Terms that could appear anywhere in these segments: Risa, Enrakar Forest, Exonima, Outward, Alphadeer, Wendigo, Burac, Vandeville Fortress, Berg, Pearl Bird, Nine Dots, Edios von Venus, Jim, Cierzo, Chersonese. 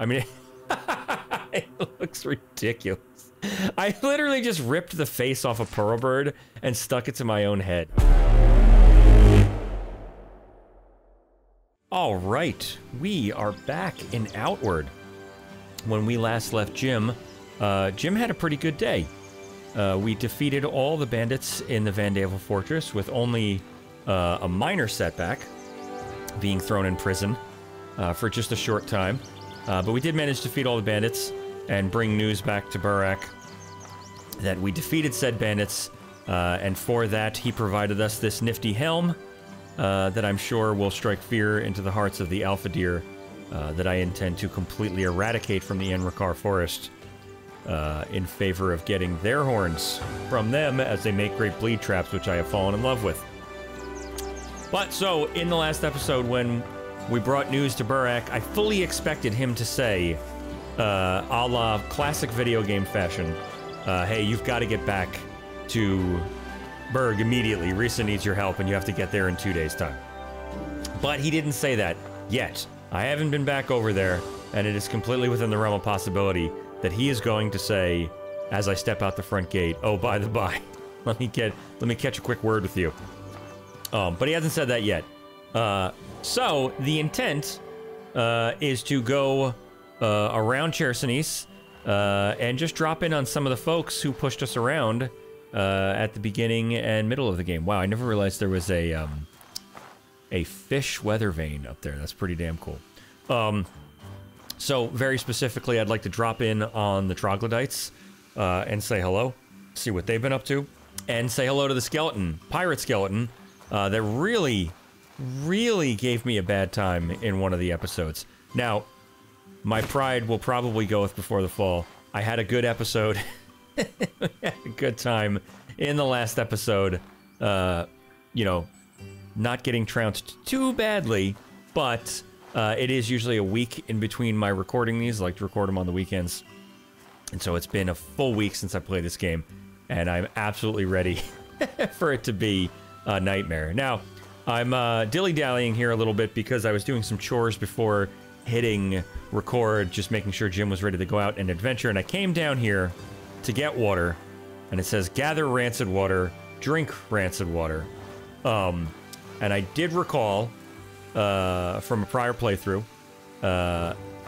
I mean, it looks ridiculous. I literally just ripped the face off a Pearl Bird and stuck it to my own head. All right, we are back in Outward. When we last left Jim, Jim had a pretty good day. We defeated all the bandits in the Vandeville Fortress with only a minor setback, being thrown in prison for just a short time. But we did manage to defeat all the bandits and bring news back to Burac that we defeated said bandits, and for that he provided us this nifty helm that I'm sure will strike fear into the hearts of the Alphadeer that I intend to completely eradicate from the Enrakar Forest in favor of getting their horns from them as they make great bleed traps, which I have fallen in love with. But so, in the last episode, when we brought news to Burac, I fully expected him to say, a la classic video game fashion, hey, you've got to get back to Berg immediately. Risa needs your help, and you have to get there in 2 days' time. But he didn't say that yet. I haven't been back over there, and it is completely within the realm of possibility that he is going to say, as I step out the front gate, oh, by the by, let me catch a quick word with you. But he hasn't said that yet. So the intent is to go around Chersonese and just drop in on some of the folks who pushed us around at the beginning and middle of the game. Wow, I never realized there was a fish weather vane up there. That's pretty damn cool. So very specifically, I'd like to drop in on the troglodytes and say hello, see what they've been up to, and say hello to the skeleton, pirate skeleton, that really gave me a bad time in one of the episodes. Now, my pride will probably go with Before the Fall. I had a good episode, had a good time in the last episode, you know, not getting trounced too badly, but it is usually a week in between my recording these. I like to record them on the weekends, and so it's been a full week since I played this game, and I'm absolutely ready for it to be a nightmare. Now, I'm dilly-dallying here a little bit because I was doing some chores before hitting record, just making sure Jim was ready to go out and adventure, and I came down here to get water, and it says, gather rancid water, drink rancid water. And I did recall, from a prior playthrough,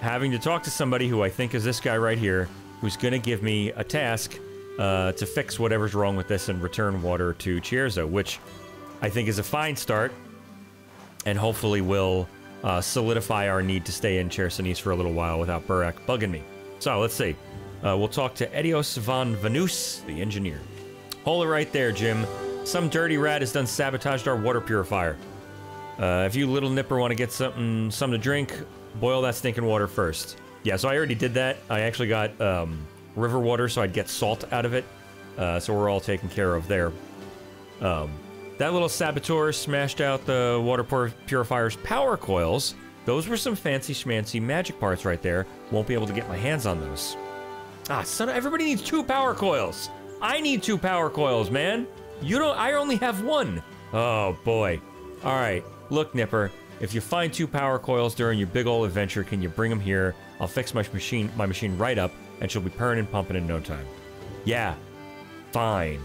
having to talk to somebody who I think is this guy right here, who's gonna give me a task to fix whatever's wrong with this and return water to Cierzo, which I think is a fine start, and hopefully will solidify our need to stay in Chersonese for a little while without Burac bugging me. So, let's see. We'll talk to Edios von Venus, the engineer. Hold it right there, Jim. Some dirty rat has done sabotaged our water purifier. If you little nipper want to get something to drink, boil that stinking water first. Yeah, so I already did that. I actually got river water, so I'd get salt out of it. So we're all taken care of there. That little saboteur smashed out the water purifier's power coils. Those were some fancy schmancy magic parts right there. Won't be able to get my hands on those. Ah, son of, everybody needs two power coils. I need two power coils, man. You don't, I only have one. Oh boy. All right, look, Nipper, if you find two power coils during your big ol' adventure, can you bring them here? I'll fix my machine right up, and she'll be purring and pumping in no time. Yeah, fine,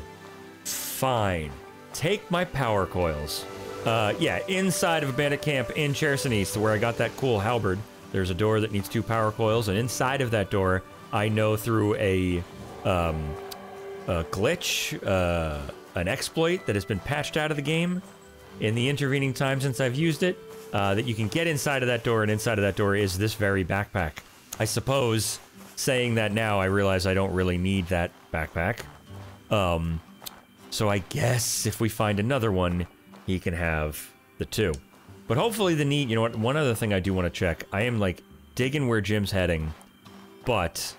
fine. Take my power coils. Yeah, inside of a bandit camp in Chersonese, where I got that cool halberd, there's a door that needs two power coils, and inside of that door, I know through a glitch, an exploit that has been patched out of the game in the intervening time since I've used it, that you can get inside of that door, and inside of that door is this very backpack. I suppose, saying that now, I realize I don't really need that backpack. So I guess if we find another one, he can have the two. But hopefully the need, you know what, one other thing I do want to check. I am, like, digging where Jim's heading, but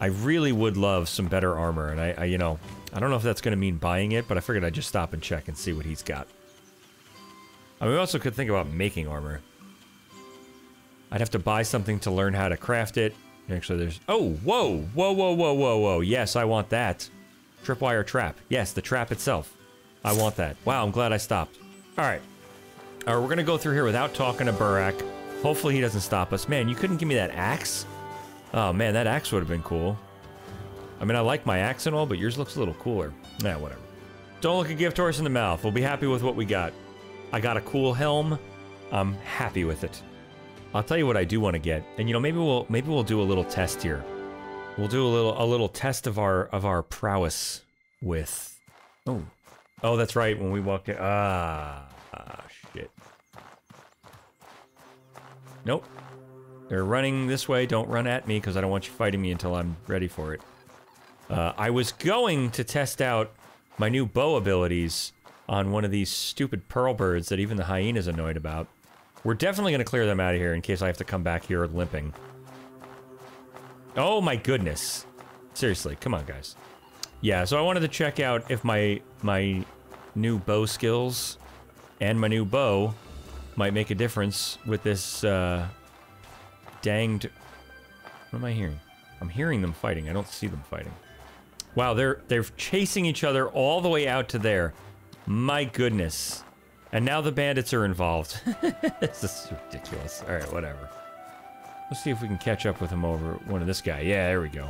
I really would love some better armor. And I you know, I don't know if that's going to mean buying it, but I figured I'd just stop and check and see what he's got. I mean, we also could think about making armor. I'd have to buy something to learn how to craft it. Actually, there's, oh, whoa, whoa, whoa, whoa, whoa, whoa. Yes, I want that. Tripwire trap. Yes, the trap itself. I want that. Wow, I'm glad I stopped. All right. All right, we're going to go through here without talking to Burac. Hopefully he doesn't stop us. Man, you couldn't give me that axe? Oh man, that axe would have been cool. I mean, I like my axe and all, but yours looks a little cooler. Nah, whatever. Don't look a gift horse in the mouth. We'll be happy with what we got. I got a cool helm. I'm happy with it. I'll tell you what I do want to get. And you know, maybe we'll do a little test here. We'll do a little test of our prowess with... Oh. Oh, that's right, when we walked in... Ah, shit. Nope. They're running this way. Don't run at me, because I don't want you fighting me until I'm ready for it. I was going to test out my new bow abilities on one of these stupid pearl birds that even the hyena's annoyed about. We're definitely going to clear them out of here in case I have to come back here limping. Oh my goodness. Seriously, come on, guys. Yeah, so I wanted to check out if my new bow skills and my new bow might make a difference with this, danged... What am I hearing? I'm hearing them fighting. I don't see them fighting. Wow, they're chasing each other all the way out to there. My goodness. And now the bandits are involved. This is ridiculous. All right, whatever. Let's see if we can catch up with him over one of this guy. Yeah, there we go.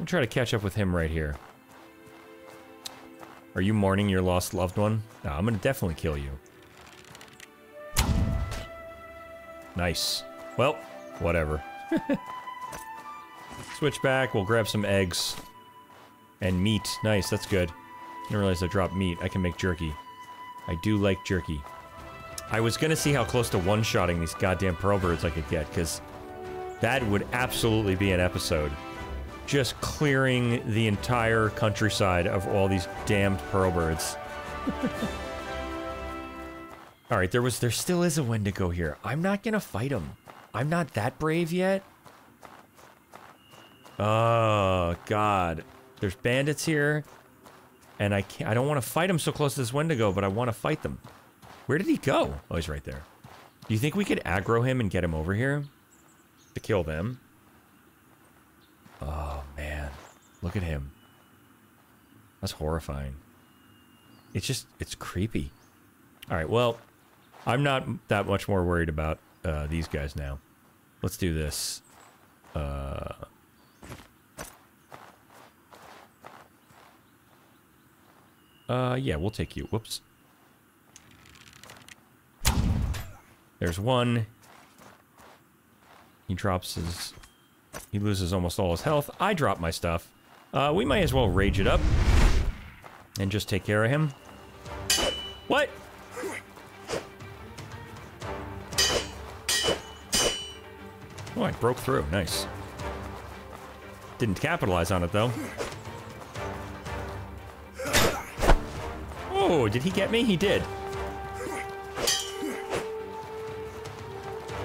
We'll try to catch up with him right here. Are you mourning your lost loved one? No, I'm gonna definitely kill you. Nice. Well, whatever. Switch back, we'll grab some eggs. And meat. Nice, that's good. I didn't realize I dropped meat. I can make jerky. I do like jerky. I was gonna see how close to one-shotting these goddamn pearl birds I could get, because that would absolutely be an episode. Just clearing the entire countryside of all these damned pearl birds. Alright, there still is a Wendigo here. I'm not gonna fight him. I'm not that brave yet. Oh, God. There's bandits here. And I don't want to fight him so close to this Wendigo, but I want to fight them. Where did he go? Oh, he's right there. Do you think we could aggro him and get him over here? To kill them? Oh, man. Look at him. That's horrifying. It's just, it's creepy. Alright, well... I'm not that much more worried about these guys now. Let's do this. Yeah, we'll take you. Whoops. There's one. He drops his... He loses almost all his health. I drop my stuff. We might as well rage it up. And just take care of him. What? Oh, I broke through. Nice. Didn't capitalize on it, though. Oh, did he get me? He did.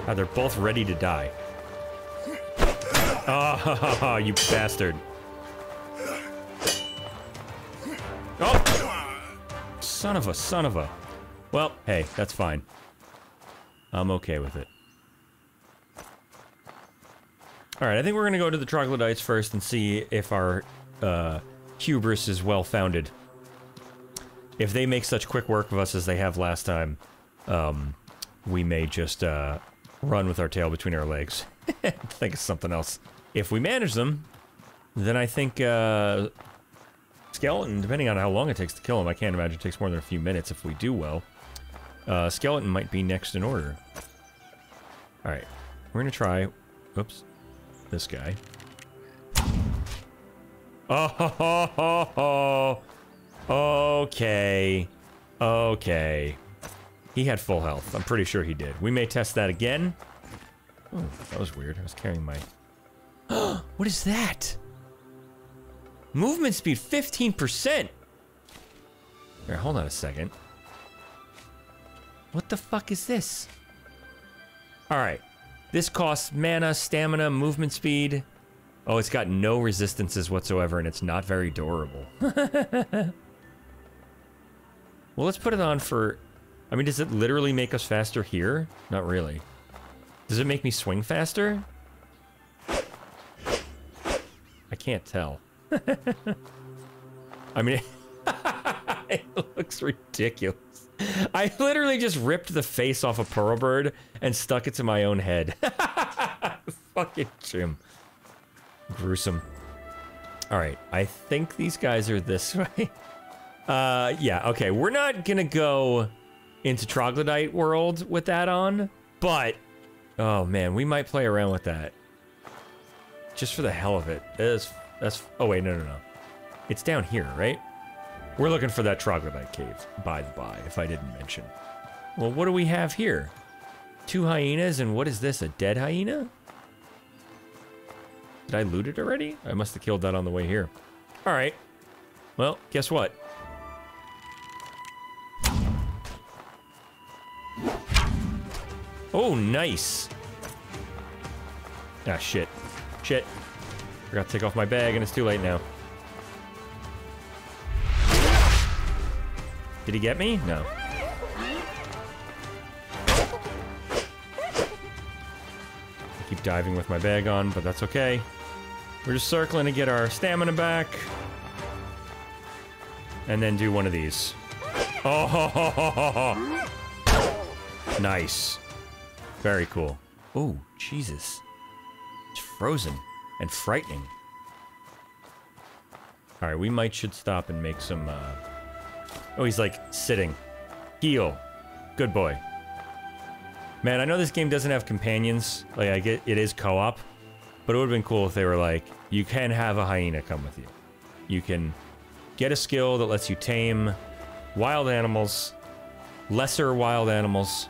Oh, they're both ready to die. Oh, you bastard. Oh! Son of a. Well, hey, that's fine. I'm okay with it. Alright, I think we're gonna go to the troglodytes first and see if our hubris is well-founded. If they make such quick work of us as they have last time, we may just run with our tail between our legs. Think of something else. If we manage them, then I think Skeleton, depending on how long it takes to kill him, I can't imagine it takes more than a few minutes if we do well. Skeleton might be next in order. Alright, we're gonna try... Oops. This guy. Oh, ho, ho, ho, ho. Okay. Okay. He had full health. I'm pretty sure he did. We may test that again. Oh, that was weird. I was carrying my... What is that? Movement speed 15%! Here, hold on a second. What the fuck is this? Alright. This costs mana, stamina, movement speed. Oh, it's got no resistances whatsoever, and it's not very durable. Well, let's put it on for... I mean, does it literally make us faster here? Not really. Does it make me swing faster? I can't tell. I mean, it looks ridiculous. I literally just ripped the face off a Pearl Bird and stuck it to my own head. Fucking Jim. Gruesome. All right, I think these guys are this way. Yeah, okay, we're not gonna go into Troglodyte World with that on, but, oh man, we might play around with that. Just for the hell of it. That's, oh wait, no. It's down here, right? We're looking for that Troglodyte cave, by the by, if I didn't mention. Well, what do we have here? 2 hyenas, and what is this, a dead hyena? Did I loot it already? I must have killed that on the way here. All right, well, guess what? Oh, nice. Ah, shit. Shit. Forgot to take off my bag and it's too late now. Did he get me? No. I keep diving with my bag on, but that's okay. We're just circling to get our stamina back. And then do one of these. Oh, ho, ho, ho, ho, ho. Nice. Very cool. Oh, Jesus. It's frozen and frightening. All right, we might should stop and make some, Oh, he's like sitting. Heal. Good boy. Man, I know this game doesn't have companions. Like, I get it is co-op, but it would have been cool if they were like, you can have a hyena come with you. You can get a skill that lets you tame wild animals, lesser wild animals,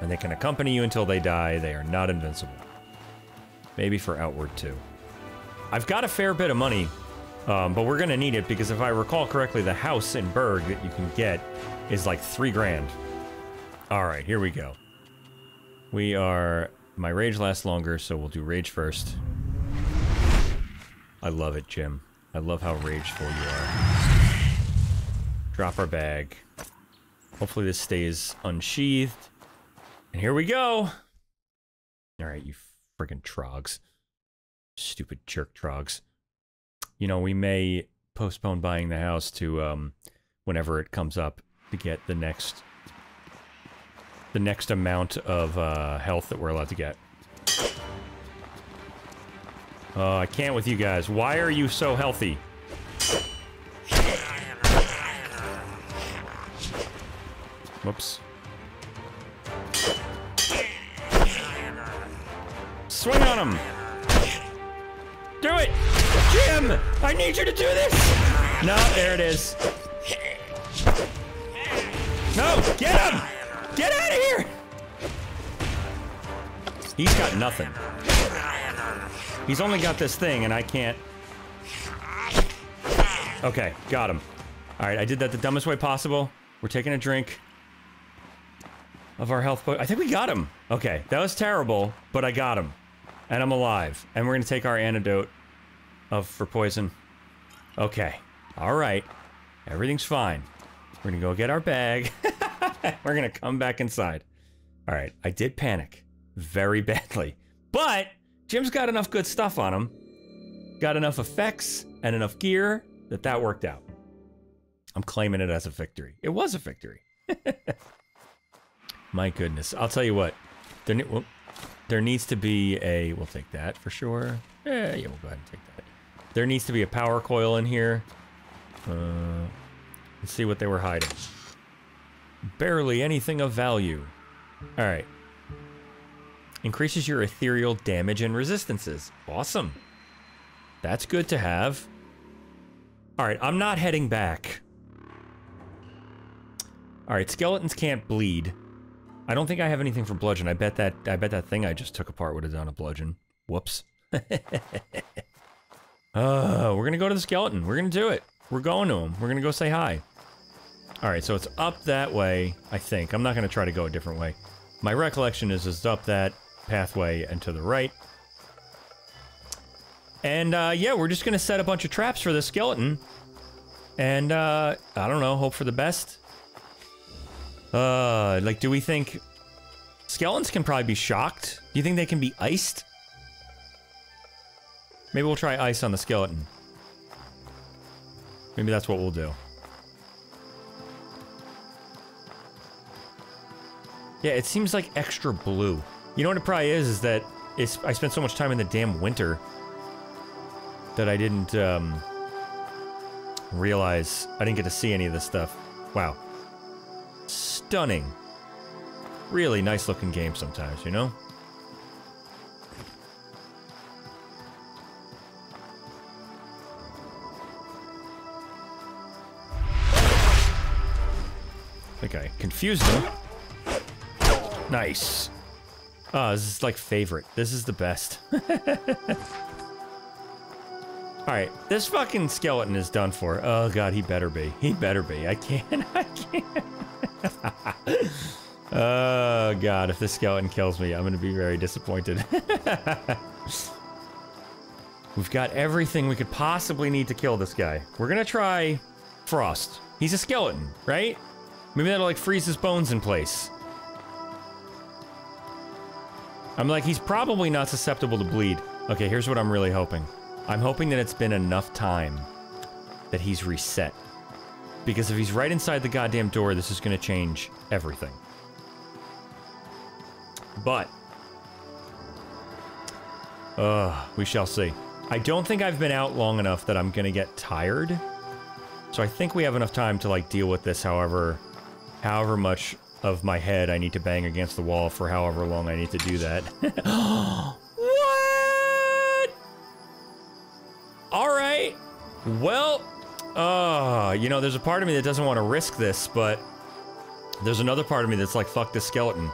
and they can accompany you until they die. They are not invincible. Maybe for Outward too. I've got a fair bit of money, but we're gonna need it because if I recall correctly, the house in Berg that you can get is like 3 grand. All right, here we go. We are, my rage lasts longer, so we'll do rage first. I love it, Jim. I love how rageful you are. Drop our bag. Hopefully this stays unsheathed. And here we go! Alright, you friggin' trogs. Stupid jerk trogs. You know, we may postpone buying the house to, whenever it comes up to get the next... amount of, health that we're allowed to get. Oh, I can't with you guys. Why are you so healthy? Whoops. Swing on him! Do it! Jim! I need you to do this! No, there it is. No! Get him! Get out of here! He's got nothing. He's only got this thing and I can't... Okay, got him. Alright, I did that the dumbest way possible. We're taking a drink of our health... I think we got him! Okay, that was terrible, but I got him. And I'm alive. And we're gonna take our antidote for poison. Okay. Alright. Everything's fine. We're gonna go get our bag. We're gonna come back inside. Alright, I did panic. Very badly. But, Jim's got enough good stuff on him. Got enough effects and enough gear that worked out. I'm claiming it as a victory. It was a victory. My goodness. I'll tell you what. There needs to be a... We'll take that for sure. Yeah, we'll go ahead and take that. There needs to be a power coil in here. Let's see what they were hiding. Barely anything of value. All right. Increases your ethereal damage and resistances. Awesome. That's good to have. All right, I'm not heading back. All right, skeletons can't bleed. I don't think I have anything for bludgeon. I bet that thing I just took apart would have done a bludgeon. Whoops. We're gonna go to the skeleton. We're gonna do it. We're going to him. We're gonna go say hi. All right, so it's up that way, I think. I'm not gonna try to go a different way. My recollection is it's up that pathway and to the right. And yeah, we're just gonna set a bunch of traps for the skeleton. And I don't know, hope for the best. Like, do we think skeletons can probably be shocked? Do you think they can be iced? Maybe we'll try ice on the skeleton. Maybe that's what we'll do. Yeah, it seems like extra blue. You know what it probably is that it's, I spent so much time in the damn winter that I didn't realize I didn't get to see any of this stuff. Wow. Stunning. Really nice looking game sometimes, you know? I think I confused him. Nice. Oh, this is like favorite. This is the best. Alright, this fucking skeleton is done for. Oh god, he better be. He better be. I can't. Oh god, if this skeleton kills me, I'm gonna be very disappointed. We've got everything we could possibly need to kill this guy. We're gonna try Frost. He's a skeleton, right? Maybe that'll like freeze his bones in place. I'm like, he's probably not susceptible to bleed. Okay, here's what I'm really hoping. I'm hoping that it's been enough time that he's reset. Because if he's right inside the goddamn door, this is gonna change everything. But we shall see. I don't think I've been out long enough that I'm gonna get tired. So I think we have enough time to like deal with this however much of my head I need to bang against the wall for however long I need to do that. What? All right. Well, you know, there's a part of me that doesn't want to risk this, but there's another part of me that's like, fuck this skeleton.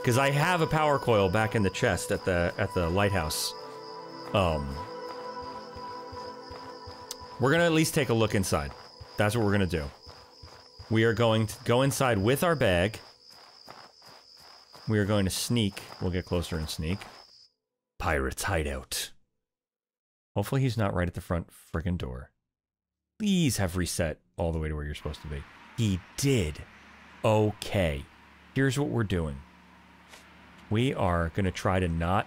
Because I have a power coil back in the chest at the lighthouse. We're gonna at least take a look inside. That's what we're gonna do. We are going to go inside with our bag. We are going to sneak. We'll get closer and sneak. Pirate's hideout. Hopefully he's not right at the front friggin' door. Please have reset all the way to where you're supposed to be. He did. Okay. Here's what we're doing. We are gonna try to not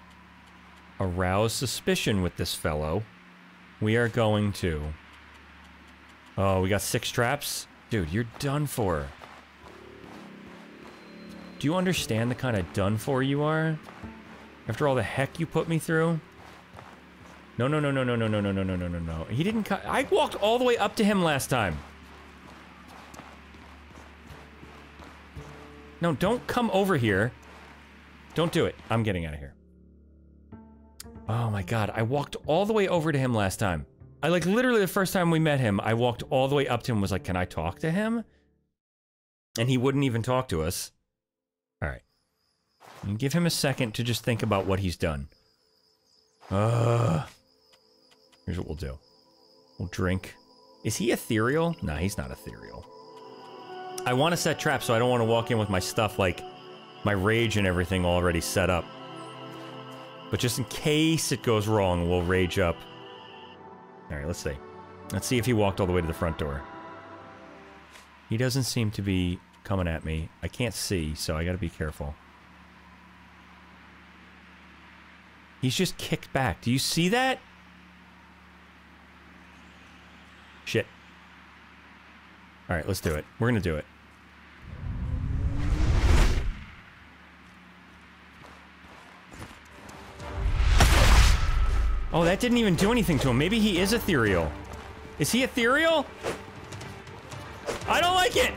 arouse suspicion with this fellow. We are going to... Oh, we got 6 traps? Dude, you're done for. Do you understand the kind of done for you are? After all the heck you put me through? No, no, no, no, no, no, no, no, no, no, no, no, no. He didn't cut... I walked all the way up to him last time. No, don't come over here. Don't do it. I'm getting out of here. Oh my god, I walked all the way over to him last time. I like literally the first time we met him, I walked all the way up to him and was like, can I talk to him? And he wouldn't even talk to us. Alright. Give him a second to just think about what he's done. Here's what we'll do. We'll drink. Is he ethereal? Nah, he's not ethereal. I want to set traps, so I don't want to walk in with my stuff like my rage and everything already set up. But just in case it goes wrong, we'll rage up. Alright, let's see. Let's see if he walked all the way to the front door. He doesn't seem to be coming at me. I can't see, so I gotta be careful. He's just kicked back. Do you see that? Shit. Alright, let's do it. We're gonna do it. Oh, that didn't even do anything to him. Maybe he is ethereal. Is he ethereal? I don't like it!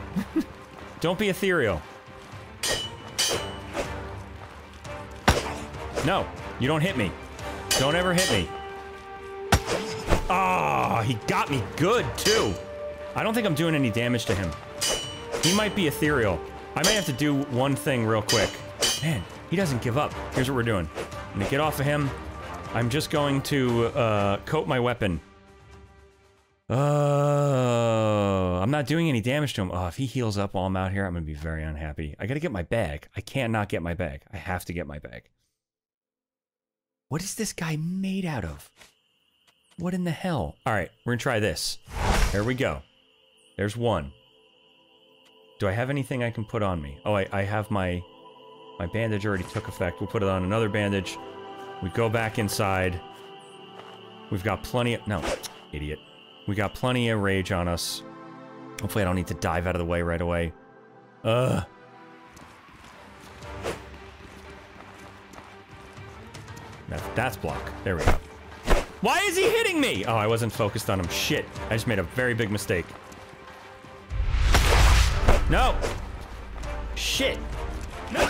Don't be ethereal. No, you don't hit me. Don't ever hit me. Ah, he got me good, too. I don't think I'm doing any damage to him. He might be ethereal. I may have to do one thing real quick. Man, he doesn't give up. Here's what we're doing. I'm gonna get off of him. I'm just going to, coat my weapon. I'm not doing any damage to him. Oh, if he heals up while I'm out here, I'm gonna be very unhappy. I gotta get my bag. I can't not get my bag. I have to get my bag. What is this guy made out of? What in the hell? Alright, we're gonna try this. There we go. There's one. Do I have anything I can put on me? Oh, I have my bandage already took effect. We'll put it on another bandage. We go back inside. We've got plenty of... No, idiot. We got plenty of rage on us. Hopefully I don't need to dive out of the way right away. That's block. There we go. Why is he hitting me? Oh, I wasn't focused on him. Shit. I just made a very big mistake. No. Shit. No.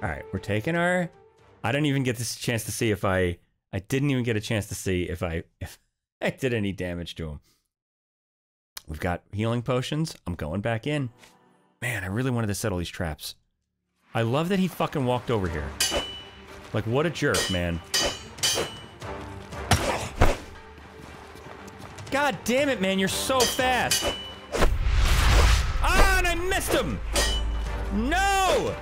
All right, we're taking our... I didn't even get this chance to see if I didn't even get a chance to see if I did any damage to him. We've got healing potions. I'm going back in. Man, I really wanted to settle these traps. I love that he fucking walked over here. Like, what a jerk, man. God damn it, man, you're so fast. Ah, and I missed him. No!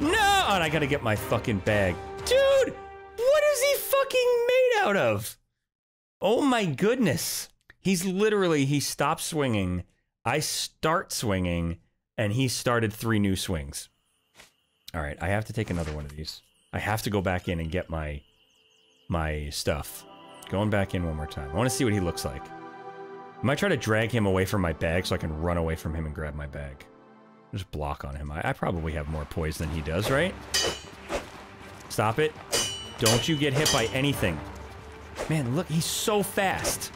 No! And I gotta get my fucking bag. Dude! What is he fucking made out of? Oh my goodness. He's literally, he stopped swinging. I start swinging, and he started 3 new swings. All right, I have to take another one of these. I have to go back in and get my stuff. Going back in one more time. I want to see what he looks like. I might try to drag him away from my bag so I can run away from him and grab my bag. Just block on him. I probably have more poise than he does, right? Stop it. Don't you get hit by anything. Man, look, he's so fast.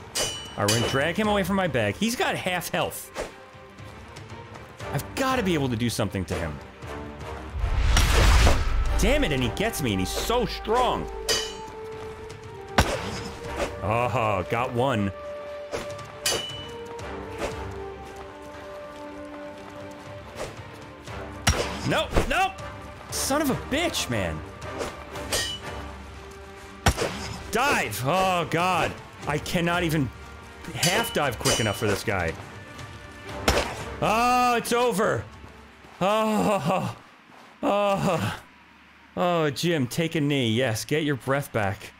All right, we're gonna drag him away from my bag. He's got half health. I've got to be able to do something to him. Damn it, and he gets me, and he's so strong. Oh, got one. Nope, nope. Son of a bitch, man. Dive. Oh, God. I cannot even half dive quick enough for this guy. Oh, it's over. Oh, oh, oh, Jim, take a knee. Yes, get your breath back.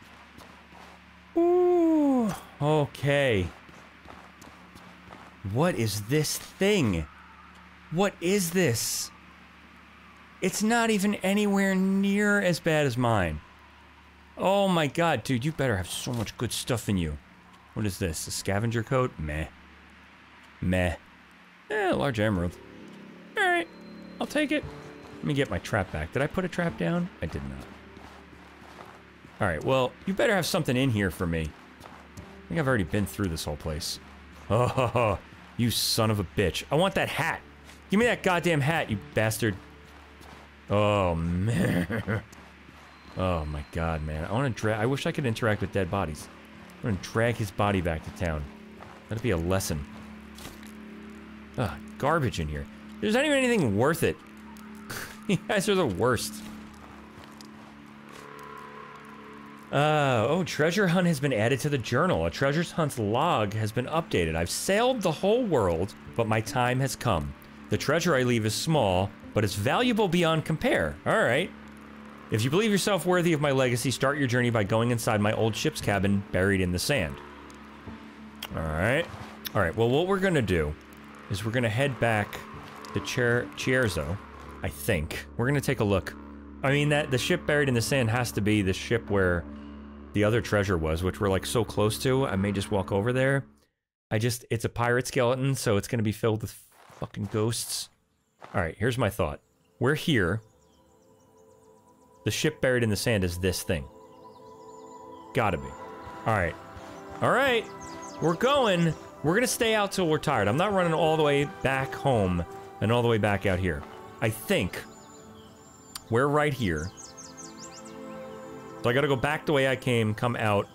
Ooh, okay. What is this thing? What is this? It's not even anywhere near as bad as mine. Oh my god, dude, you better have so much good stuff in you. What is this? A scavenger coat? Meh. Meh. Eh, large emerald. Alright, I'll take it. Let me get my trap back. Did I put a trap down? I did not. Alright, well, you better have something in here for me. I think I've already been through this whole place. Oh, you son of a bitch. I want that hat. Give me that goddamn hat, you bastard. Oh, man. Oh, my God, man. I want to drag... I wish I could interact with dead bodies. I'm going to drag his body back to town. That'd be a lesson. Ugh, garbage in here. There's not even anything worth it. You guys are the worst. Oh, treasure hunt has been added to the journal. A treasure hunt's log has been updated. I've sailed the whole world, but my time has come. The treasure I leave is small, but it's valuable beyond compare. All right. If you believe yourself worthy of my legacy, start your journey by going inside my old ship's cabin buried in the sand. All right. All right. Well, what we're going to do is we're going to head back to Cierzo, I think. We're going to take a look. I mean, that the ship buried in the sand has to be the ship where the other treasure was, which we're like so close to. I may just walk over there. It's a pirate skeleton, so it's going to be filled with fucking ghosts. All right, here's my thought. We're here. The ship buried in the sand is this thing. Gotta be. All right. All right. We're going. We're going to stay out till we're tired. I'm not running all the way back home and all the way back out here. I think we're right here. So I got to go back the way I came, come out.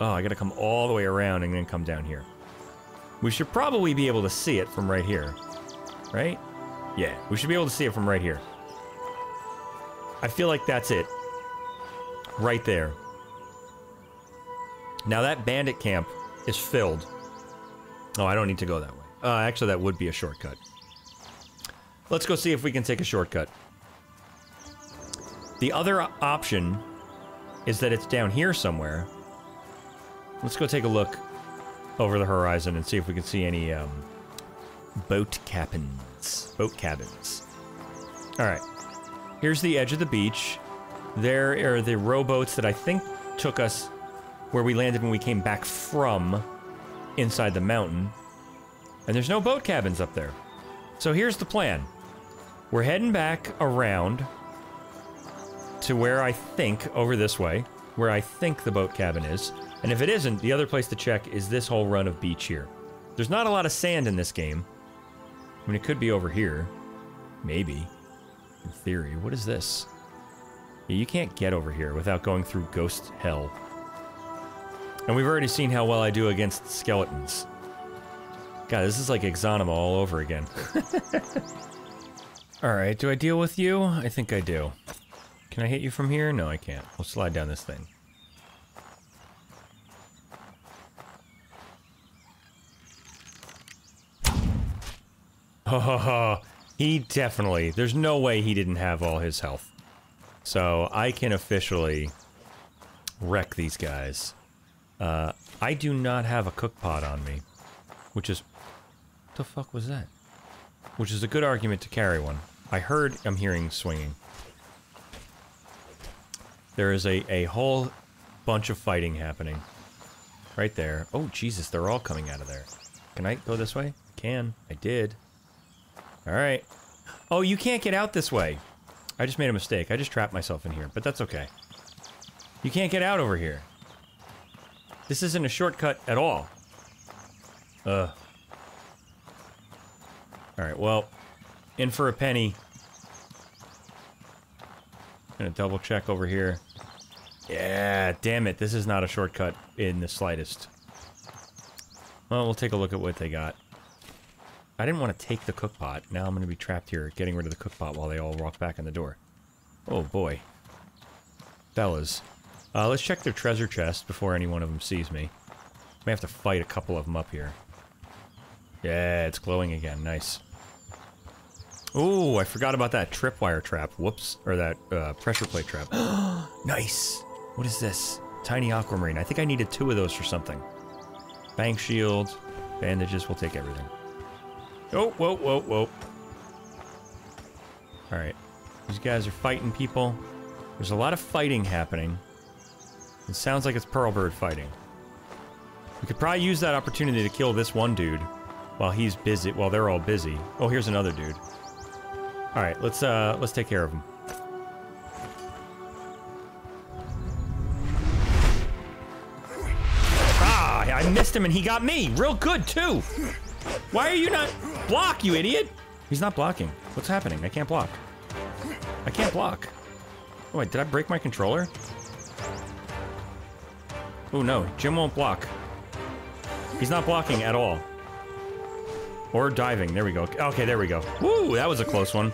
Oh, I got to come all the way around and then come down here. We should probably be able to see it from right here. Right? Yeah, we should be able to see it from right here. I feel like that's it. Right there. Now that bandit camp is filled. Oh, I don't need to go that way. Actually, that would be a shortcut. Let's go see if we can take a shortcut. The other option is that it's down here somewhere. Let's go take a look over the horizon and see if we can see any boat captains. Boat cabins. All right. Here's the edge of the beach. There are the rowboats that I think took us where we landed when we came back from inside the mountain. And there's no boat cabins up there. So here's the plan. We're heading back around. to where I think, over this way, where I think the boat cabin is. And if it isn't, the other place to check is this whole run of beach here. There's not a lot of sand in this game. I mean, it could be over here. Maybe. In theory. What is this? Yeah, you can't get over here without going through ghost hell. And we've already seen how well I do against skeletons. God, this is like Exonima all over again. Alright, do I deal with you? I think I do. Can I hit you from here? No, I can't. We'll slide down this thing. Ha ha ha. He definitely, there's no way he didn't have all his health. So I can officially wreck these guys. I do not have a cook pot on me, which is, what the fuck was that? Which is a good argument to carry one. I'm hearing swinging. There is a whole bunch of fighting happening. Right there. Oh Jesus, they're all coming out of there. Can I go this way? Can. I did. Alright. Oh, you can't get out this way. I just made a mistake. I just trapped myself in here, but that's okay. You can't get out over here. This isn't a shortcut at all. Alright, well, in for a penny. I'm gonna double check over here. Yeah, damn it, this is not a shortcut in the slightest. Well, we'll take a look at what they got. I didn't want to take the cook pot. Now I'm going to be trapped here getting rid of the cook pot while they all walk back in the door. Oh boy. Fellas. Let's check their treasure chest before any one of them sees me. May have to fight a couple of them up here. Yeah, it's glowing again. Nice. Ooh, I forgot about that tripwire trap. Whoops. Or that pressure plate trap. Nice! What is this? Tiny aquamarine. I think I needed 2 of those for something. Bank shield, bandages, we'll take everything. Oh, whoa, whoa, whoa. Alright. These guys are fighting people. There's a lot of fighting happening. It sounds like it's Pearl Bird fighting. We could probably use that opportunity to kill this one dude while he's busy, while they're all busy. Oh, here's another dude. Alright, let's take care of him. Ah, I missed him and he got me! Real good, too! Why are you not... Block, you idiot! He's not blocking. What's happening? I can't block. I can't block. Oh, wait, did I break my controller? Oh no, Jim won't block. He's not blocking at all. Or diving, there we go. Okay, there we go. Woo, that was a close one.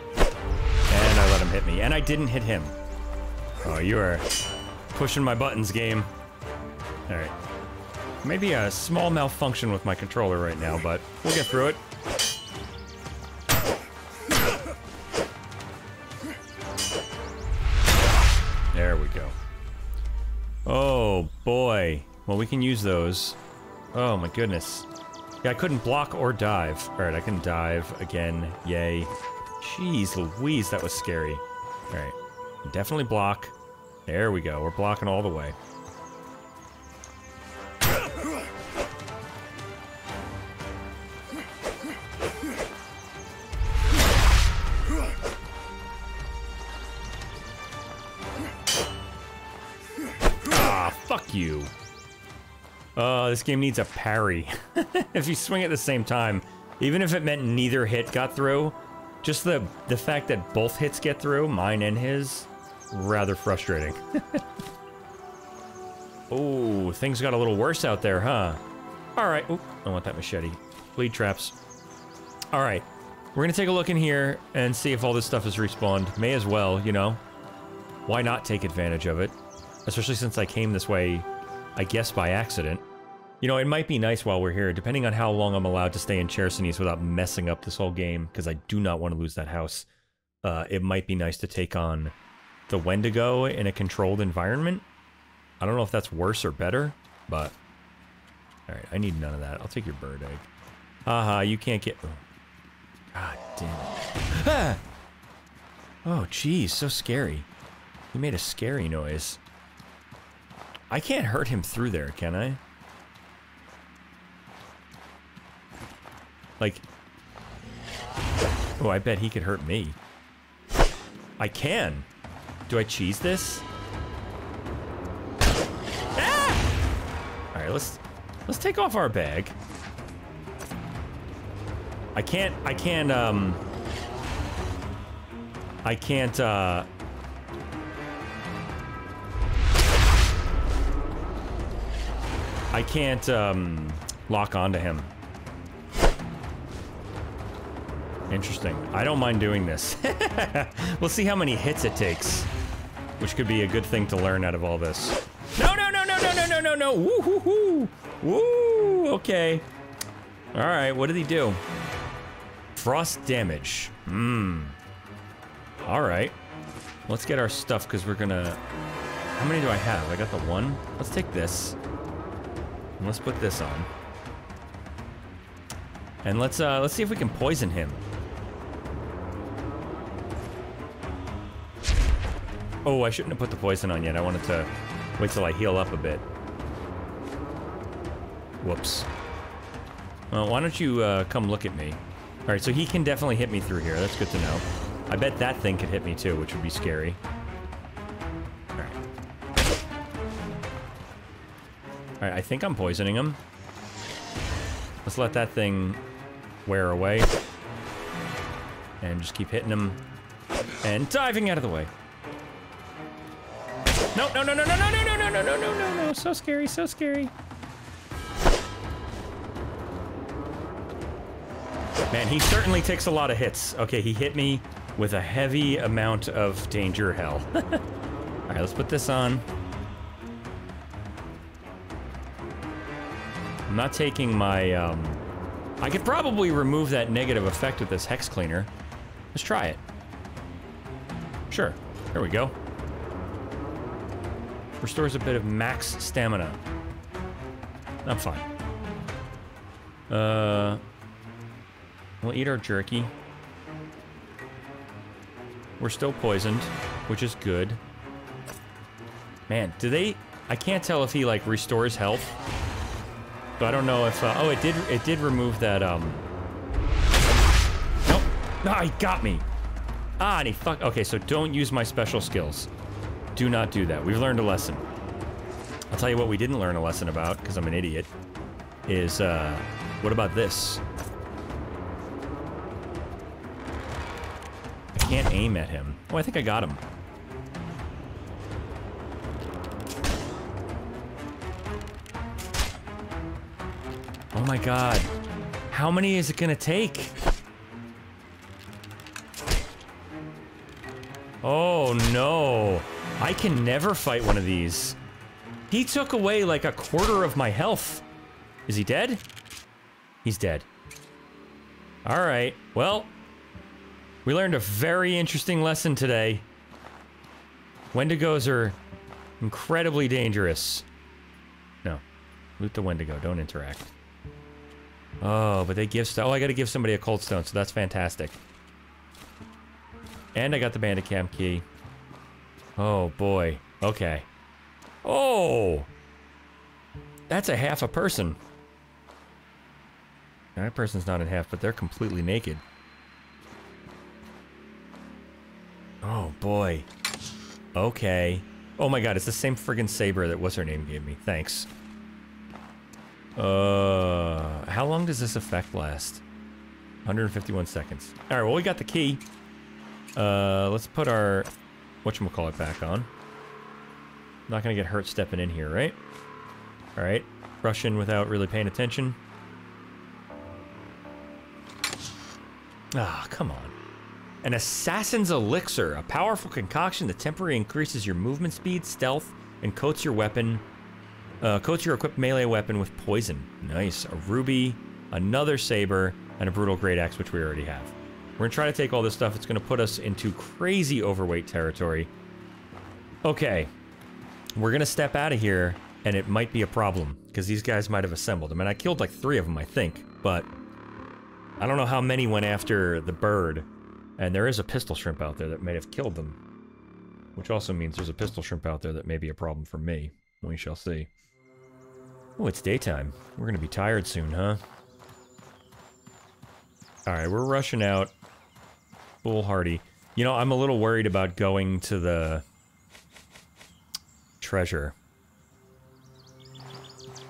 And I let him hit me, and I didn't hit him. Oh, you are pushing my buttons, game. Alright. Maybe a small malfunction with my controller right now, but we'll get through it. There we go. Oh, boy. Well, we can use those. Oh, my goodness. Yeah, I couldn't block or dive. Alright, I can dive again. Yay. Jeez Louise, that was scary. Alright. Definitely block. There we go. We're blocking all the way. You. This game needs a parry. If you swing at the same time, even if it meant neither hit got through, just the fact that both hits get through, mine and his, rather frustrating. Oh, things got a little worse out there, huh? Alright, I want that machete. Lead traps. Alright, we're gonna take a look in here and see if all this stuff is respawned. May as well, you know. Why not take advantage of it? Especially since I came this way, I guess by accident. You know, it might be nice while we're here, depending on how long I'm allowed to stay in Chersonese without messing up this whole game, because I do not want to lose that house. It might be nice to take on the Wendigo in a controlled environment. I don't know if that's worse or better, but... Alright, I need none of that. I'll take your bird egg. Haha, you can't get... Oh. God damn it. Ah! Oh, jeez, so scary. He made a scary noise. I can't hurt him through there, can I? Like... Oh, I bet he could hurt me. I can. Do I cheese this? Ah! All right, let's take off our bag. I can't lock onto him. Interesting. I don't mind doing this. We'll see how many hits it takes, which could be a good thing to learn out of all this. No, no, no, no, no, no, no, no, no. Woo, hoo, hoo. Woo. Okay. All right. What did he do? Frost damage. All right. Let's get our stuff because we're gonna. How many do I have? I got the one. Let's take this. And let's put this on. And let's see if we can poison him. Oh, I shouldn't have put the poison on yet. I wanted to wait till I heal up a bit. Whoops. Well, why don't you come look at me? All right, so he can definitely hit me through here. That's good to know. I bet that thing could hit me too, which would be scary. All right, I think I'm poisoning him. Let's let that thing wear away. And just keep hitting him. And diving out of the way. No, no, no, no, no, no, no, no, no, no, no, no, no. So scary, so scary. Man, he certainly takes a lot of hits. Okay, he hit me with a heavy amount of danger hell. All right, let's put this on. I'm not taking my, I could probably remove that negative effect with this hex cleaner. Let's try it. Sure, there we go. Restores a bit of max stamina. I'm fine. We'll eat our jerky. We're still poisoned, which is good. Man, do they, I can't tell if he like restores health. But I don't know if, oh, it did remove that, nope. Ah, he got me. Ah, and he fuck, okay, so don't use my special skills. Do not do that. We've learned a lesson. I'll tell you what we didn't learn a lesson about, because I'm an idiot, is, what about this? I can't aim at him. Oh, I think I got him. Oh my God. How many is it gonna take? Oh no. I can never fight one of these. He took away like a quarter of my health. Is he dead? He's dead. All right, well, we learned a very interesting lesson today. Wendigos are incredibly dangerous. No, loot the Wendigo, don't interact. Oh, but they give stuff. Oh, I gotta give somebody a cold stone, so that's fantastic. And I got the bandit camp key. Oh boy. Okay. Oh! That's a half a person. That person's not in half, but they're completely naked. Oh boy. Okay. Oh my God, it's the same friggin' saber that what's her name gave me. Thanks. How long does this effect last? 151 seconds. All right, well, we got the key. Let's put our whatchamacallit back on. Not gonna get hurt stepping in here, right? All right, rush in without really paying attention. Ah, come on. An assassin's elixir, a powerful concoction that temporarily increases your movement speed, stealth, and coats your weapon. Coats your equipped melee weapon with poison. Nice. A ruby, another saber, and a brutal great axe, which we already have. We're gonna try to take all this stuff. It's gonna put us into crazy overweight territory. Okay. We're gonna step out of here, and it might be a problem, because these guys might have assembled. I mean, I killed like 3 of them, I think, but I don't know how many went after the bird. And there is a pistol shrimp out there that might have killed them. Which also means there's a pistol shrimp out there that may be a problem for me. We shall see. Oh, it's daytime. We're gonna be tired soon, huh? All right, we're rushing out. Foolhardy. You know, I'm a little worried about going to the treasure.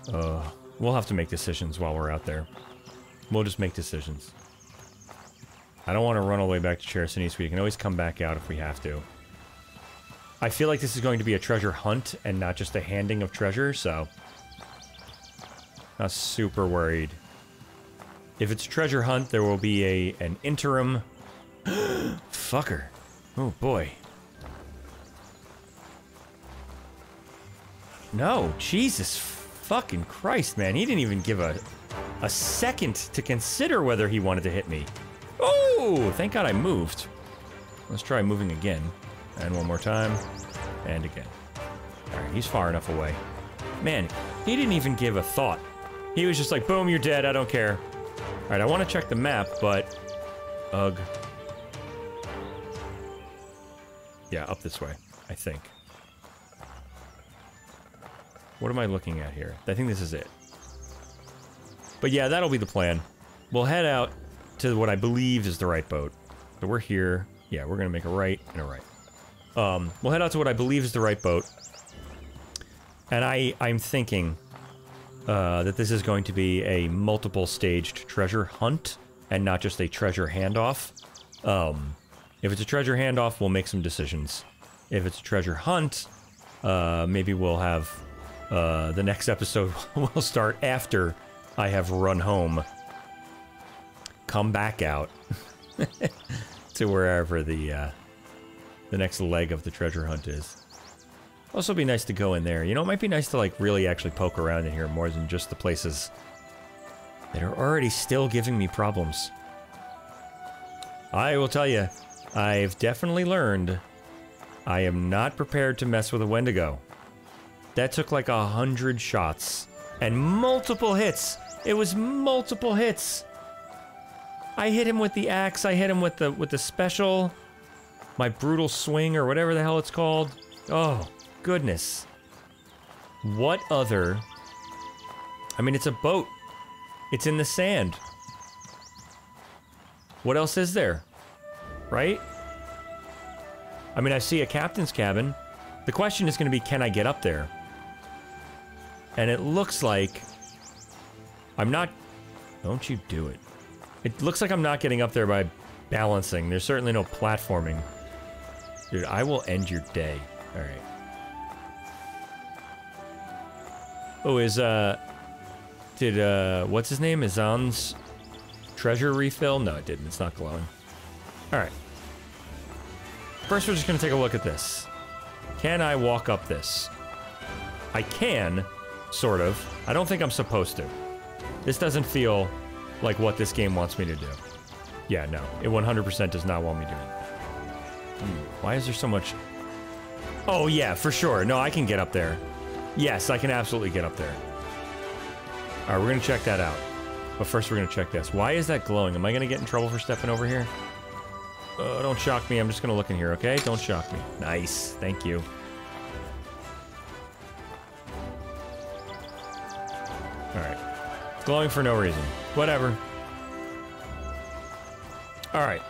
We'll have to make decisions while we're out there. We'll just make decisions. I don't want to run all the way back to Chersonese. We can always come back out if we have to. I feel like this is going to be a treasure hunt and not just a handing of treasure, so... Not super worried. If it's treasure hunt, there will be an interim... Fucker. Oh, boy. No, Jesus fucking Christ, man. He didn't even give a second to consider whether he wanted to hit me. Oh, thank God I moved. Let's try moving again. And one more time. And again. Alright, he's far enough away. Man, he didn't even give a thought. He was just like, boom, you're dead, I don't care. Alright, I want to check the map, but... Ugh. Yeah, up this way, I think. What am I looking at here? I think this is it. But yeah, that'll be the plan. We'll head out to what I believe is the right boat. So we're here. Yeah, we're gonna make a right and a right. We'll head out to what I believe is the right boat. And I'm thinking that this is going to be a multiple staged treasure hunt and not just a treasure handoff. If it's a treasure handoff, we'll make some decisions. If it's a treasure hunt, maybe we'll have the next episode will start after I have run home. Come back out to wherever the next leg of the treasure hunt is. Also be nice to go in there. You know, it might be nice to like really actually poke around in here more than just the places that are already still giving me problems. I will tell you, I've definitely learned I am not prepared to mess with a Wendigo. That took like 100 shots and multiple hits. It was multiple hits. I hit him with the axe. I hit him with the special. My brutal swing or whatever the hell it's called. Oh, goodness. What other... I mean, it's a boat. It's in the sand. What else is there? Right? I mean, I see a captain's cabin. The question is going to be, can I get up there? And it looks like... I'm not... Don't you do it. It looks like I'm not getting up there by balancing. There's certainly no platforming. Dude, I will end your day. Alright. Oh, is, what's his name? Izan's treasure refill? No, it didn't. It's not glowing. Alright. First, we're just gonna take a look at this. Can I walk up this? I can, sort of. I don't think I'm supposed to. This doesn't feel like what this game wants me to do. Yeah, no. It 100% does not want me doing that. Why is there so much... Oh, yeah, for sure. No, I can get up there. Yes, I can absolutely get up there. All right, we're going to check that out. But first, we're going to check this. Why is that glowing? Am I going to get in trouble for stepping over here? Don't shock me. I'm just going to look in here, okay? Don't shock me. Nice. Thank you. All right. Glowing for no reason. Whatever. All right.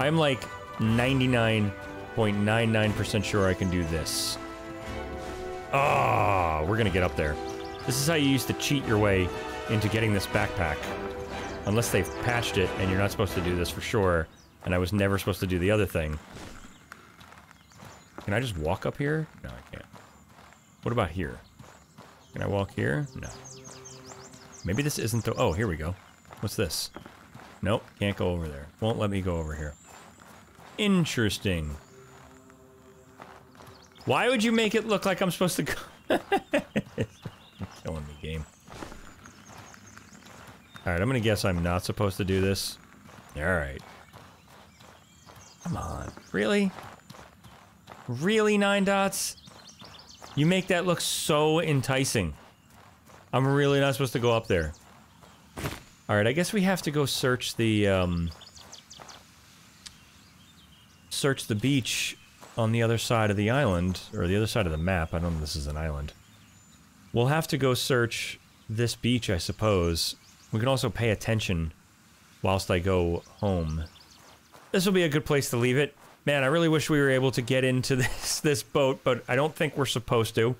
I'm like 99.99% sure I can do this. Oh, we're gonna get up there. This is how you used to cheat your way into getting this backpack. Unless they've patched it and you're not supposed to do this for sure. And I was never supposed to do the other thing. Can I just walk up here? No, I can't. What about here? Can I walk here? No. Maybe this isn't the... Oh, here we go. What's this? Nope, can't go over there. Won't let me go over here. Interesting. Why would you make it look like I'm supposed to go? You're killing me, game. Alright, I'm gonna guess I'm not supposed to do this. Alright. Come on. Really? Really, Nine Dots? You make that look so enticing. I'm really not supposed to go up there. Alright, I guess we have to go search the, search the beach on the other side of the island, or the other side of the map. I don't know if this is an island. We'll have to go search this beach, I suppose. We can also pay attention whilst I go home. this will be a good place to leave it. Man, I really wish we were able to get into this boat, but I don't think we're supposed to.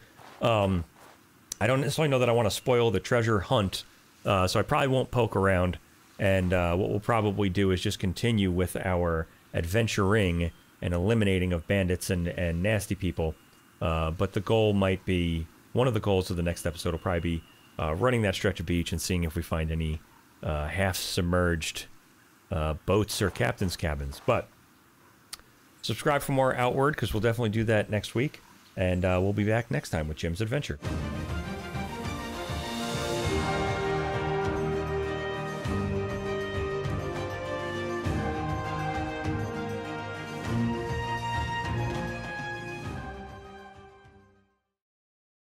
I don't necessarily know that I want to spoil the treasure hunt, so I probably won't poke around. And what we'll probably do is just continue with our adventuring and eliminating of bandits and nasty people. But the goal might be, one of the goals of the next episode will probably be running that stretch of beach and seeing if we find any half-submerged boats or captain's cabins. But subscribe for more Outward, because we'll definitely do that next week. And we'll be back next time with Jim's Adventure.